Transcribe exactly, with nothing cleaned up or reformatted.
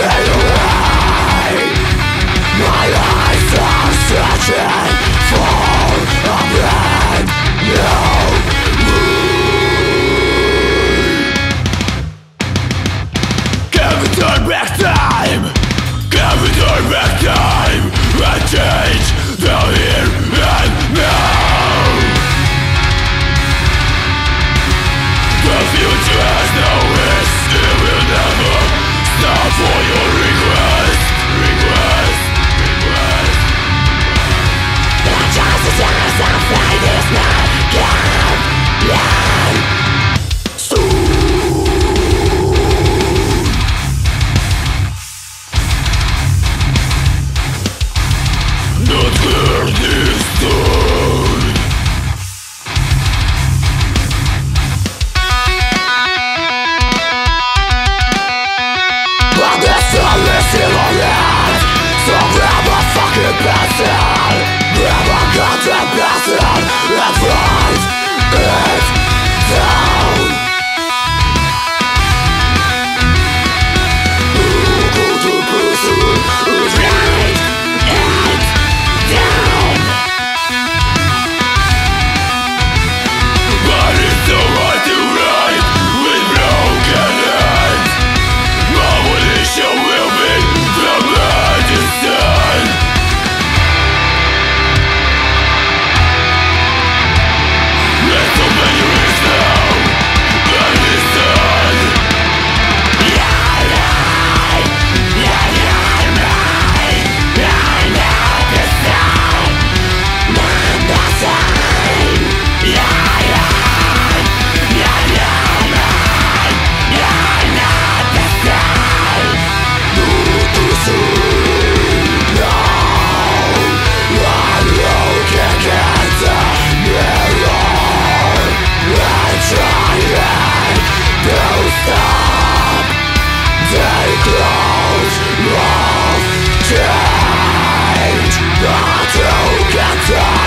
fade away. My eyes are searching for a brand new me. Can we turn back time? Can we turn back time and change the here and now? The future has no rest. It will never stop for your request. Request, request. The justice is a fight is not gone. Soon. Not clear this time. Change, not to get down.